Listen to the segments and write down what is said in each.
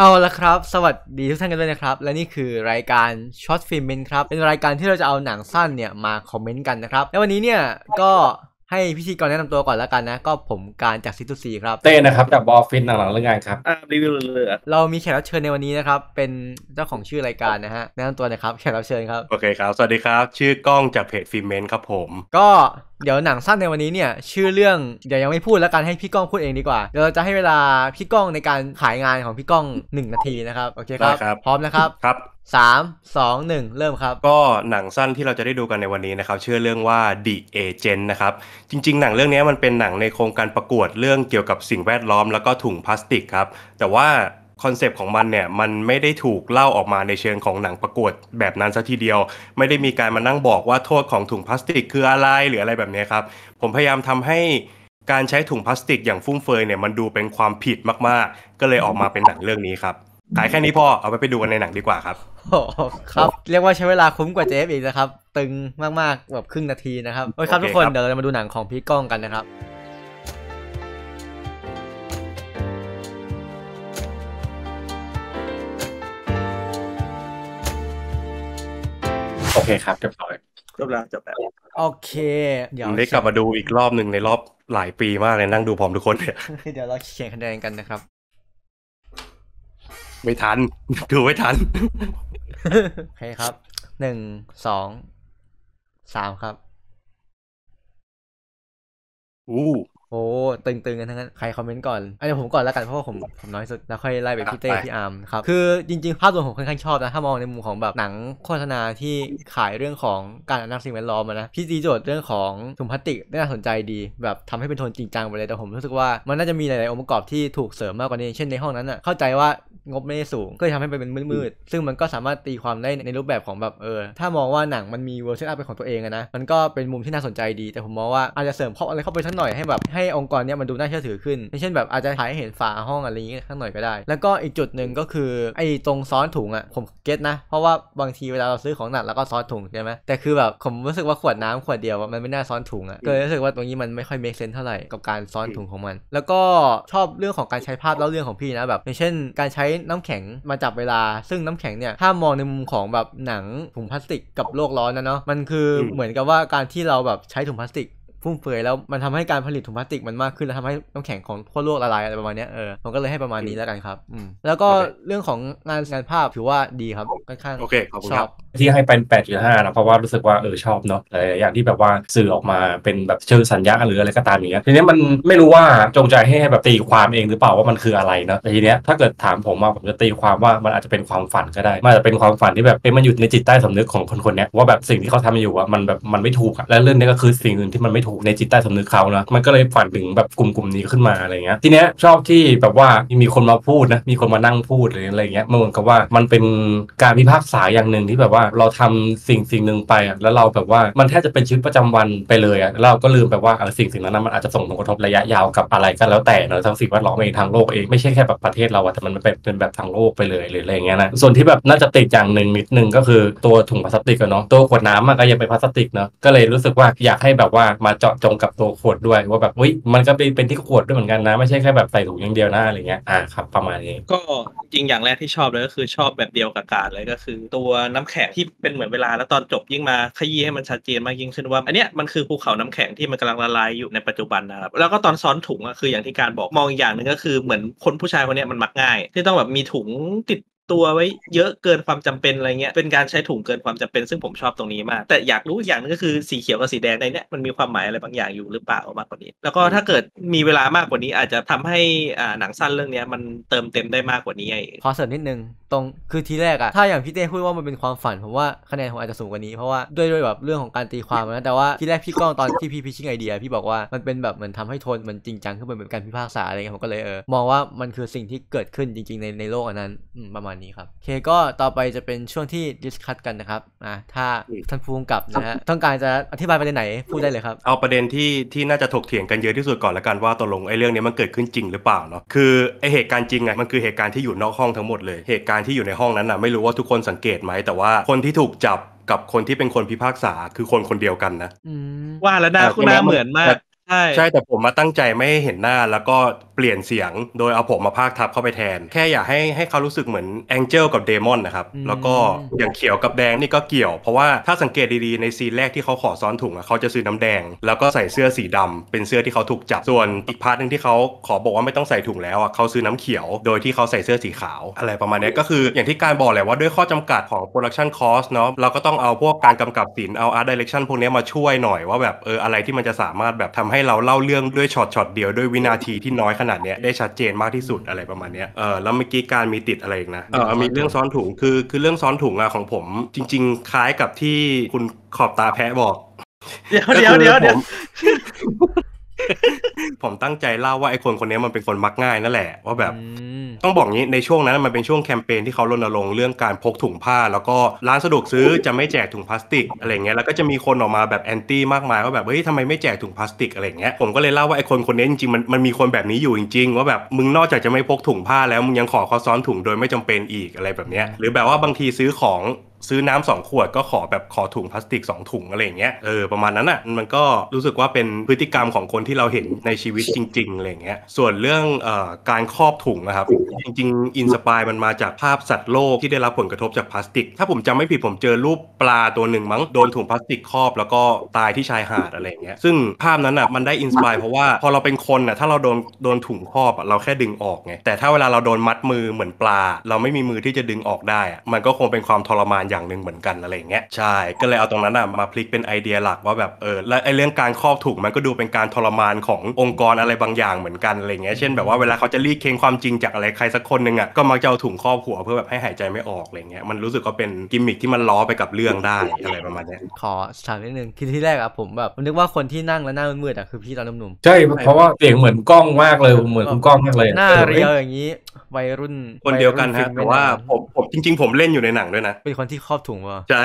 เอาละครับสวัสดีทุกท่านกันด้วยนะครับและนี่คือรายการ Shortflimment ครับเป็นรายการที่เราจะเอาหนังสั้นเนี่ยมาคอมเมนต์กันนะครับและวันนี้เนี่ยก็ให้พิธีกรแนะนำตัวก่อนแล้วกันนะก็ผมการจากซิทูซีครับเต้นะครับจากบอฟินหลังๆเรื่องงานครับรีวิวเรามีแขกรับเชิญในวันนี้นะครับเป็นเจ้าของชื่อรายการนะฮะแนะนำตัวนะครับแขกรับเชิญครับโอเคครับสวัสดีครับชื่อกล้องจากเพจฟิเมนครับผมก็เดี๋ยวหนังสั้นในวันนี้เนี่ยชื่อเรื่องเดี๋ยวยังไม่พูดแล้วกันให้พี่ก้องพูดเองดีกว่าเดี๋ยวเราจะให้เวลาพี่ก้องในการขายงานของพี่ก้อง1นาทีนะครับโอเคครับพร้อมนะครับครับ3 2 1เริ่มครับก็หนังสั้นที่เราจะได้ดูกันในวันนี้นะครับชื่อเรื่องว่า The Agent นะครับจริงๆหนังเรื่องนี้มันเป็นหนังในโครงการประกวดเรื่องเกี่ยวกับสิ่งแวดล้อมแล้วก็ถุงพลาสติกครับแต่ว่าคอนเซปต์ของมันเนี่ยมันไม่ได้ถูกเล่าออกมาในเชิงของหนังประกวดแบบนั้นซะทีเดียวไม่ได้มีการมานั่งบอกว่าโทษของถุงพลาสติกคืออะไรหรืออะไรแบบนี้ครับผมพยายามทำให้การใช้ถุงพลาสติกอย่างฟุ่มเฟือยเนี่ยมันดูเป็นความผิดมากๆก็เลยออกมาเป็นหนังเรื่องนี้ครับขายแค่นี้พอเอาไปดูกันในหนังดีกว่าครับครับเรียกว่าใช้เวลาคุ้มกว่าเจฟอีกนะครับตึงมากๆแบบครึ่งนาทีนะครับโอเคครับทุกคนเดี๋ยวเราจะมาดูหนังของพี่ก้องกันนะครับโอเคครับจบแล้วโอเคเดี๋ยวได้กลับมาดูอีกรอบหนึ่งในรอบหลายปีมากเลยนั่งดูพร้อมทุกคนเดี๋ยวเราเขียนคะแนนกันนะครับไม่ทันดูไม่ทันโอเคครับ1 2 3ครับอู้โอ้ตึงๆกันทั้งนั้นใครคอมเมนต์ก่อนเดี๋ยวผมก่อนแล้วกันเพราะว่าผมน้อยสุดแล้วค่อยไล่ไปพี่เต้พี่อาร์มครับคือจริงๆภาพรวมผมค่อนข้างชอบนะถ้ามองในมุมของแบบหนังโฆษณาที่ขายเรื่องของการอนุรักษ์สิ่งแวดล้อมนะพี่ตีโจทย์เรื่องของถุงพลาสติกน่าสนใจดีแบบทำให้เป็นโทนจริงจังไปเลยแต่ผมรู้สึกว่ามันน่าจะมีหลายๆองค์ประกอบที่ถูกเสริมมากกว่านี้เช่นในห้องนั้นอ่ะเข้าใจว่างบไม่ได้สูงก็ทำให้เป็นมืดๆซึ่งมันก็สามารถตีความได้ในรูปแบบของแบบถ้ามองว่าหนังมันมีเวอร์ชันอัพเป็นของตัวเองนะมันก็เป็นมุมที่น่าสนใจดีแต่ผมมองว่าอาจจะเสริมอะไรเข้าไปสักหน่อยให้แบบให้องค์กรเนี้ยมันดูน่าเชื่อถือขึ้นเช่นแบบอาจจะถ่ายเห็นฝาห้องอะไรอย่างเงี้ยข้างหน่อยก็ได้แล้วก็อีกจุดหนึ่งก็คือไอ้ตรงซ้อนถุงอ่ะผมเก็ตนะเพราะว่าบางทีเวลาเราซื้อของหนักแล้วก็ซ้อนถุงใช่ไหมแต่คือแบบผมรู้สึกว่าขวดน้ำขวดเดียวมันไม่น่าซ้อนถุงอ่ะก็เลยรู้สึกว่าตรงนี้มันไม่ค่อยเมคเซนส์เท่าไหร่กับการซ้อนถุงของมันแล้วก็ชอบเรื่องของการใช้ภาพเล่าเรื่องของพี่นะแบบเช่นการใช้น้ำแข็งมาจับเวลาซึ่งน้ำแข็งเนี่ยถ้ามองในมุมของแบบหนังถุงพลาสติกกับโลกร้อนนะเนาะมันคือเหมือนกับว่าการที่เราแบบใช้ถุงพลาสติกฟุ่มเฟือยแล้วมันทำให้การผลิตถุงพลาสติกมันมากขึ้นและทำให้น้ำแข็งของทั่วโลกละลายอะไรประมาณนี้ผมก็เลยให้ประมาณนี้แล้วกันครับแล้วก็เรื่องของงานภาพถือว่าดีครับค่อนข้างโอเคขอบคุณครับที่ให้เป็น 8.5 นะเพราะว่ารู้สึกว่าชอบเนาะหลายอย่างที่แบบว่าสื่อออกมาเป็นแบบเชิงสัญญาหรืออะไรก็ตามอย่างเงี้ยทีนี้มันไม่รู้ว่าจงใจให้แบบตีความเองหรือเปล่าว่ามันคืออะไรเนาะแต่ทีเนี้ยถ้าเกิดถามผมว่าผมจะตีความว่ามันอาจจะเป็นความฝันก็ได้มันอาจจะเป็นความฝันที่แบบมันอยู่ในจิตใต้สำนึกของคนคนนี้ว่าแบบสิ่งที่เขาทำอยู่อ่ะมันแบบมันไม่ถูกและเรื่องนี้ก็คือสิ่งอื่นที่มันไม่ถูกในจิตใต้สำนึกเขานะมันก็เลยฝันถึงแบบกลุ่มนี้ขึ้นมาอะไรเงี้ยทีเนี้ยชอบที่แบบว่ามีคนมาพูดนะมีคนมานั่งพูดอะไรเงี้ยเหมือนกับว่ามันเป็นการพิพากษาอย่างหนึ่งที่แบบว่าเราทำสิ่งหนึ่งไปอ่ะแล้วเราแบบว่ามันแทบจะเป็นชีวิตประจำวันไปเลยอ่ะเราก็ลืมแบบว่าสิ่งนั้นมันอาจจะส่งผลกระทบระยะยาวกับอะไรก็แล้วแต่เนอะทั้งสิ่งแวดล้อมเองทางโลกเองไม่ใช่แค่แบบประเทศเราแต่มันเป็นแบบทางโลกไปเลยหรืออะไรเงี้ยนะส่วนที่แบบน่าจะติดอย่างหนึ่งนิดนึงก็คือตัวถุงพลาสติกเนาะตัวขวดน้ำก็ยังเป็นพลาสติกเนาะก็เลยรู้สึกว่าอยากให้แบบว่ามาเจาะจงกับตัวขวดด้วยว่าแบบมันก็เป็นที่ขวดด้วยเหมือนกันนะไม่ใช่แค่แบบใส่ถุงอย่างเดียวนะอะไรเงี้ยครับประมาณนี้ก็จริงอย่างแรกที่ชอบเลยก็คือชอบแบบเดียวกับการเลยก็คือตัวน้ำแข็งที่เป็นเหมือนเวลาแล้วตอนจบยิ่งมาขยี้ให้มันชัดเจนมากยิ่งขึ้นว่าอันเนี้ยมันคือภูเขาน้ำแข็งที่มันกำลังละลายอยู่ในปัจจุบันนะครับแล้วก็ตอนซ้อนถุงก็คืออย่างที่การบอกมองอย่างหนึ่งก็คือเหมือนคนผู้ชายคนเนี้ยมันมักง่ายที่ต้องแบบมีถุงติดตัวไว้เยอะเกินความจำเป็นอะไรเงี้ยเป็นการใช้ถุงเกินความจำเป็นซึ่งผมชอบตรงนี้มากแต่อยากรู้อย่างนึงก็คือสีเขียวกับสีแดงในเนี้ยมันมีความหมายอะไรบางอย่างอยู่หรือเปล่ามากกว่านี้แล้วก็ถ้าเกิดมีเวลามากกว่านี้อาจจะทำให้หนังสั้นเรื่องเนี้ยมันเติมเต็มได้มากกว่านี้ขอเสริมนิดนึงตรงคือทีแรกอะถ้าอย่างพี่เต้พูดว่ามันเป็นความฝันผมว่าคะแนนผมอาจจะสูงกว่านี้เพราะว่าด้วยแบบเรื่องของการตีความนะแต่ว่าทีแรกพี่ก้องตอนที่พี่พิชิ่งไอเดียพี่บอกว่ามันเป็นแบบเหมือนทำให้โทนมันจริงจังขึ้นเหมือนการพิพากษาอะไรเงี้ยผมก็เลยมองว่ามันคือสิ่งที่เกิดขึ้นจริงๆในโลกอันนั้นประมาณนี้ครับโอเคก็ต่อไปจะเป็นช่วงที่ดิสคัสกันนะครับถ้าท่านผู้กำกับนะฮะต้องการจะอธิบายประเด็นไหนพูดได้เลยครับเอาประเด็นที่น่าจะถกเถียงกันเยอะที่สุดก่อนละกันว่าตกลงไอ้เรื่องนี้มันเกิดขึ้นจริงหรือเปล่าเนาะคือไอ้เหตุการณ์จริงไงมันคือเหตุการณ์ที่อยู่นอกห้องทั้งหมดเลยเหตุการณ์ที่อยู่ในห้องนั้นน่ะไม่รู้ว่าทุกคนสังเกตไหมแต่ว่าคนที่ถูกจับกับคนที่เป็นคนพิพากษาคือคนเดียวกันนะว่าแล้วหน้าเหมือนมากใช่แต่ผมมาตั้งใจไม่เห็นหน้าแล้วก็ เปลี่ยนเสียงโดยเอาผมมาพากย์ทับเข้าไปแทนแค่อยากให้เขารู้สึกเหมือนแองเจิลกับเดมอนนะครับแล้วก็อย่างเขียวกับแดงนี่ก็เกี่ยวเพราะว่าถ้าสังเกตดีๆในซีนแรกที่เขาขอซ้อนถุงเขาจะซื้อน้ำแดงแล้วก็ใส่เสื้อสีดำเป็นเสื้อที่เขาถูกจับส่วนอีกพาร์ทนึงที่เขาขอบอกว่าไม่ต้องใส่ถุงแล้วอ่ะเขาซื้อน้ำเขียวโดยที่เขาใส่เสื้อสีขาวอะไรประมาณนี้ก็คืออย่างที่การบอกแหละว่าด้วยข้อจำกัดของ production cost เนาะเราก็ต้องเอาพวกการกำกับศิลป์เอา art direction พวกนี้มาช่วยหน่อยว่าแบบอะไรที่มันจะสามารถแบบทำให้เราเล่าเรื่องด้วยช็อตเดียวด้วยวินาทีที่น้อยขนาดเนี้ยได้ชัดเจนมากที่สุดอะไรประมาณนี้แล้วเมื่อกี้การมีติดอะไรอีกนะมีเรื่องซ้อนถุงคือเรื่องซ้อนถุงอะของผมจริงๆคล้ายกับที่คุณขอบตาแพะบอกเดี๋ยวผมตั้งใจเล่าว่าไอ้คนนี้มันเป็นคนมักง่ายนั่นแหละว่าแบบต้องบอกงี้ในช่วงนั้นมันเป็นช่วงแคมเปญที่เขารณรงค์เรื่องการพกถุงผ้าแล้วก็ร้านสะดวกซื้อจะไม่แจกถุงพลาสติกอะไรเงี้ยแล้วก็จะมีคนออกมาแบบแอนตี้มากมายว่าแบบเฮ้ยทำไมไม่แจกถุงพลาสติกอะไรเงี้ยผมก็เลยเล่าว่าไอ้คนนี้จริงๆมันมีคนแบบนี้อยู่จริงๆว่าแบบมึงนอกจากจะไม่พกถุงผ้าแล้วมึงยังขอเขาซ้อนถุงโดยไม่จำเป็นอีกอะไรแบบเนี้ยหรือแบบว่าบางทีซื้อน้ำ2 ขวดก็ขอถุงพลาสติก2 ถุงอะไรอย่างเงี้ยประมาณนั้นอ่ะมันก็รู้สึกว่าเป็นพฤติกรรมของคนที่เราเห็นในชีวิตจริงๆอะไรอย่างเงี้ยส่วนเรื่องการครอบถุงนะครับจริงๆอินสปายมันมาจากภาพสัตว์โลกที่ได้รับผลกระทบจากพลาสติกถ้าผมจำไม่ผิดผมเจอรูปปลาตัวหนึ่งมั้งโดนถุงพลาสติกครอบแล้วก็ตายที่ชายหาดอะไรอย่างเงี้ยซึ่งภาพนั้นอ่ะมันได้อินสปายเพราะว่าพอเราเป็นคนอ่ะถ้าเราโดนถุงครอบเราแค่ดึงออกไงแต่ถ้าเวลาเราโดนมัดมือเหมือนปลาเราไม่มีมือที่จะดึงออกได้อ่ะมันก็คงเป็นความทรมานอย่างหนึ่งเหมือนกันอะไรเงี้ยใช่ก็เลยเอาตรงนั้นมาพลิกเป็นไอเดียหลักว่าแบบและไอเรื่องการครอบถุงมันก็ดูเป็นการทรมานขององค์กรอะไรบางอย่างเหมือนกันอะไรเงี้ยเช่นแบบว่าเวลาเขาจะรีดเค้นความจริงจากอะไรใครสักคนนึงอ่ะก็มักจะเอาถุงครอบหัวเพื่อแบบให้หายใจไม่ออกอะไรเงี้ยมันรู้สึกว่าเป็นกิมมิคที่มันล้อไปกับเรื่องได้อะไรประมาณนี้ขอถามนิดนึงคือที่แรกอ่ะผมแบบนึกว่าคนที่นั่งแล้วหน้ามืดอ่ะคือพี่ตอนหนุ่มๆใช่เพราะว่าเสียงเหมือนกล้องมากเลยเหมือนกล้องมากเลยหน้าเรียวอย่างนี้วัยรุ่นคนเดียวกันฮะแต่ว่าผมจริงๆผมเล่นอยู่ในหนังด้วยนะเป็นคนที่ครอบถุงวะใช่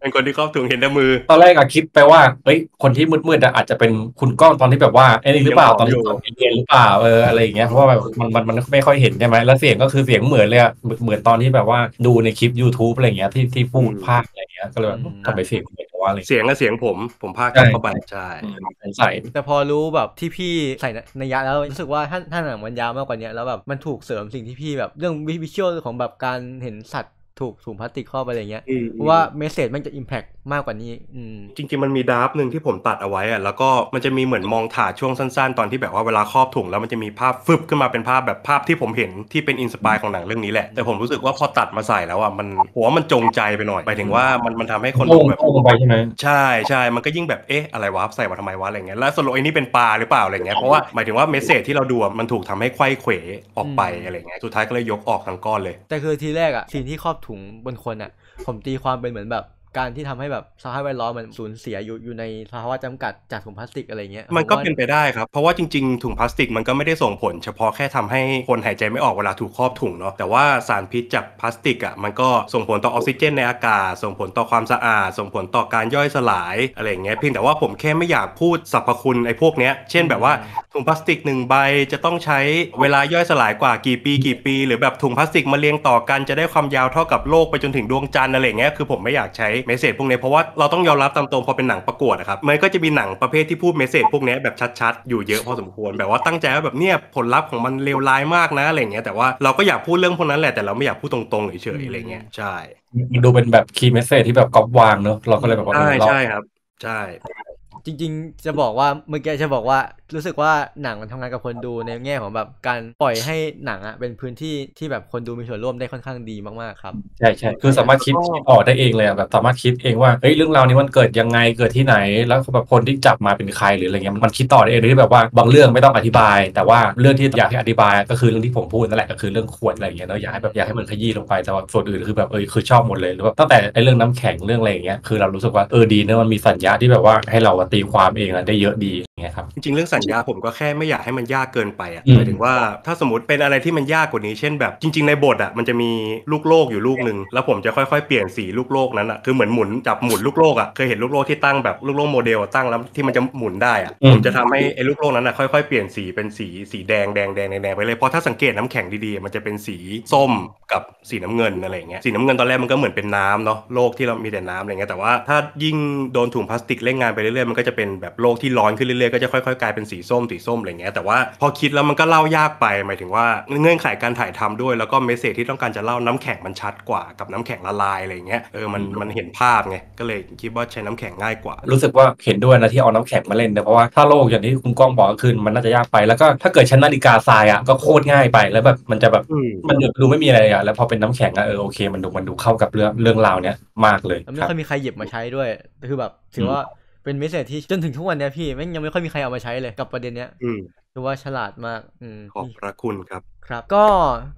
เป็นคนที่ครอบถุงเห็นแต่มือตอนแรกอะคิดไปว่าเฮ้ยคนที่มืดๆอาจจะเป็นคุณกล้องตอนที่แบบว่าไอ้นี่หรือเปล่าตอนที่เรียนหรือเปล่าอะไรอย่างเงี้ยเพราะว่าแบบมันไม่ค่อยเห็นใช่ไหมแล้วเสียงก็คือเสียงเหมือนเลยอะเหมือนตอนที่แบบว่าดูในคลิป YouTube อะไรอย่างเงี้ยที่พูดภาคอะไรอย่างเงี้ยก็เลยแบบทำไปเสียงก็เสียงผมภาคเข้าไปใช่ใส่แต่พอรู้แบบที่พี่ใส่นัยยะแล้วรู้สึกว่าถ้าหนังมันยาวมากกว่านี้แล้วแบบมันถูกเสริมสิ่งที่พี่แบบเรื่องวิชวลของแบบการเห็นสัตว์ถูกถุงพลาสติกครอบอะไรเงี้ยเพราะว่าเมสเสจมันจะ impact มากกว่านี้จริงๆมันมีดราฟหนึ่งที่ผมตัดเอาไว้อะแล้วก็มันจะมีเหมือนมองถาดช่วงสั้นๆตอนที่แบบว่าเวลาครอบถุงแล้วมันจะมีภาพฟึบขึ้นมาเป็นภาพแบบภาพที่ผมเห็นที่เป็นอินสปายของหนังเรื่องนี้แหละแต่ผมรู้สึกว่าพอตัดมาใส่แล้วอะมันหัวมันจงใจไปหน่อยหมายถึงว่ามันทำให้คนดูแบบใช่มันก็ยิ่งแบบเอ๊ะอะไรวะใส่มาทำไมวะอะไรเงี้ยแล้วสโลว์ไอ้นี่เป็นปลาหรือเปล่าอะไรเงี้ยเพราะว่าหมายถึงว่าเมสเสจที่เราดูมันถูกทำให้ไขว้เขวออกไปอะไรเงี้ยสุดท้ายก็เลยยกออกทั้งก้อนเลยแต่คือทีแรกอะสิ่งที่ครอบถุงบนคนอ่ะผมตีความเป็นเหมือนแบบการที่ทำให้แบบสภาพแวดล้อมมันสูญเสียอยู่ในภาวะจำกัดจากถุงพลาสติกอะไรเงี้ยมันก็เป็นไปได้ครับเพราะว่าจริงๆถุงพลาสติกมันก็ไม่ได้ส่งผลเฉพาะแค่ทำให้คนหายใจไม่ออกเวลาถูกครอบถุงเนาะแต่ว่าสารพิษจากพลาสติกอ่ะมันก็ส่งผลต่อออกซิเจนในอากาศส่งผลต่อความสะอาดส่งผลต่อการย่อยสลายอะไรเงี้ยเพียงแต่ว่าผมแค่ไม่อยากพูดสรรพคุณไอ้พวกเนี้ยเช่นแบบว่าถุงพลาสติก1 ใบจะต้องใช้เวลาย่อยสลายกว่ากี่ปีหรือแบบถุงพลาสติกมาเรียงต่อกันจะได้ความยาวเท่ากับโลกไปจนถึงดวงจันทร์อะไรเงี้ยคือผมไม่อยากใช้เมสเสจพวกนี้เพราะว่าเราต้องยอมรับตามตรงพอเป็นหนังประกวดนะครับมันก็จะมีหนังประเภทที่พูดเมสเสจพวกนี้แบบชัดๆอยู่เยอะพอสมควรแบบว่าตั้งใจว่าแบบเนี้ยผลลัพธ์ของมันเลวร้ายมากนะอะไรเงี้ยแต่ว่าเราก็อยากพูดเรื่องพวกนั้นแหละแต่เราไม่อยากพูดตรงๆเฉยๆอะไรเงี้ยใช่ดูเป็นแบบคีย์เมสเสจที่แบบก๊อปวางเนอะเราก็เลยแบบว่าใช่ครับใช่จริงๆจะบอกว่าเมื่อกี้จะบอกว่ารู้สึกว่าหนังมันทำงานกับคนดูในแง่ของแบบการปล่อยให้หนังอ่ะเป็นพื้นที่ที่แบบคนดูมีส่วนร่วมได้ค่อนข้างดีมากๆครับใช่คือสามารถคิดออกได้เองเลยอ่ะแบบสามารถคิดเองว่าเฮ้ยเรื่องราวนี้มันเกิดยังไงเกิดที่ไหนแล้วแบบคนที่จับมาเป็นใครหรืออะไรเงี้ยมันคิดต่อได้เองที่แบบว่าบางเรื่องไม่ต้องอธิบายแต่ว่าเรื่องที่อยากให้อธิบายก็คือเรื่องที่ผมพูดนั่นแหละก็คือเรื่องขวดอะไรเงี้ยเนาะอยากให้มันขยี้ลงไปแต่ว่าส่วนอื่นคือแบบคือชอบหมดเลยหรือว่าตั้งแต่ไอ้เรื่องน้ำแข็งเรื่องอะไรเงี้ยคือเรารู้สึกว่าดีเนอะมันมีสัญญาที่แบบว่าให้เราตีความเองอะได้เยอะดีไงครับจริงๆเรื่องสัญญาผมก็แค่ไม่อยากให้มันยากเกินไปอะหมายถึงว่าถ้าสมมติเป็นอะไรที่มันยากกว่านี้เช่นแบบจริงๆในบทอะมันจะมีลูกโลกอยู่ลูกนึงแล้วผมจะค่อยๆเปลี่ยนสีลูกโลกนั้นอะคือเหมือนหมุนลูกโลกอะเคยเห็นลูกโลกที่ตั้งแบบลูกโลกโมเดลตั้งแล้วที่มันจะหมุนได้อะผมจะทำให้ไอ้ลูกโลกนั้นอะค่อยๆเปลี่ยนสีเป็นสีแดงไปเลยเพราะถ้าสังเกตน้ำแข็งดีๆมันจะเป็นสีส้มกับสีน้ำเงินอะไรอย่างเงี้ยสีน้ำเงินตอนแรกมันก็เหมือนเป็นน้ำเนาะโลกที่เรามีแต่น้ำอะไรเงี้ยแต่ว่าถ้ายิ่งโดนถุงพลาสติกเล่นงานไปเรื่อยๆมันก็จะเป็นแบบโลกที่ร้อนขึ้นเรื่อย อยๆก็จะค่อยๆกลายเป็นสีส้มอะไรเงี้ยแต่ว่าพอคิดแล้วมันก็เล่ายากไปหมายถึงว่าเงื่อนไขการถ่ายทำด้วยแล้วก็เมสเสจที่ต้องการจะเล่าน้ำแข็งมันชัดกว่ากับน้ำแข็งละลายอะไรเงี้ยมันเห็นภาพไงก็เลยคิดว่าใช้น้ำแข็งง่ายกว่ารู้สึกว่าเห็นด้วยนะที่เอาน้ำแข็งมาเล่นนะเพราะว่าถ้าโลกอย่างที่คุณก้องบอกก็คือมันน่าจะยากไปแล้วก็ถ้าเกิดชั้นนาฬิกาทรายอ่ะก็โคตรง่ายไปแล้วแบบมันจะแบบมันดูไม่มีอะไรอ่ะแล้วพอเป็นน้ำแข็งอ่ะโอเคมันดูเข้ากับเรื่องราวเนี้ยมากเลยไม่ค่อยมีใครหยิบมาใช้ด้วยคือแบบถือว่าเป็นเมสเสจที่จนถึงทุกวันนี้พี่แม่งยังไม่ค่อยมีใครเอามาใช้เลยกับประเด็นเนี้ยถือว่าฉลาดมากขอบพระคุณครับก็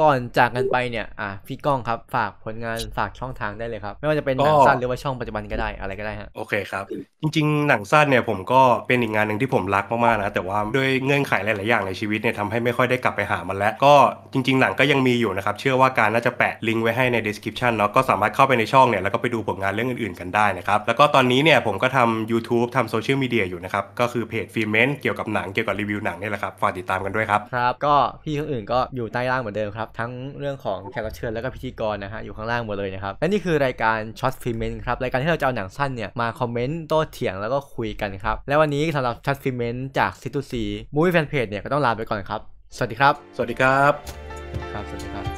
ก่อนจากกันไปเนี่ยพี่ก้องครับฝากผลงานฝากช่องทางได้เลยครับไม่ว่าจะเป็นหนังสั้นหรือว่าช่องปัจจุบันก็ได้อะไรก็ได้ฮะโอเคครับจริงๆหนังสั้นเนี่ยผมก็เป็นอีกงานหนึ่งที่ผมรักมากๆนะแต่ว่าด้วยเงื่อนไขหลายๆอย่างในชีวิตเนี่ยทำให้ไม่ค่อยได้กลับไปหามันแล้วก็จริงๆหนังก็ยังมีอยู่นะครับเชื่อว่าการน่าจะแปะลิงก์ไว้ให้ใน description เนาะก็สามารถเข้าไปในช่องเนี่ยแล้วก็ไปดูผลงานเรื่องอื่นๆกันได้นะครับแล้วก็ตอนนี้เนี่ยผมก็ทำ YouTube ทำโซเชียลมีเดียอยู่นะครับก็คือเพจ Shortflimment เกี่ยวกับหนังเกี่ยวกับรีวิวหนังนี่แหละครับฝากติดตามกันด้วยครับครับก็พี่คนอื่นก็อยู่ใต้ล่างเหมือนเดิมครับทั้งเรื่องของแขกรับเชิญแล้วก็พิธีกรนะฮะอยู่ข้างล่างหมดเลยนะครับและนี่คือรายการ Shortflimment ครับรายการที่เราจะเอาหนังสั้นเนี่ยมาคอมเมนต์โต้เถียงแล้วก็คุยกันครับและวันนี้สำหรับ Shortflimment จาก C2C Movie Fanpage เนี่ยก็ต้องลาไปก่อนครับสวัสดีครับสวัสดีครับ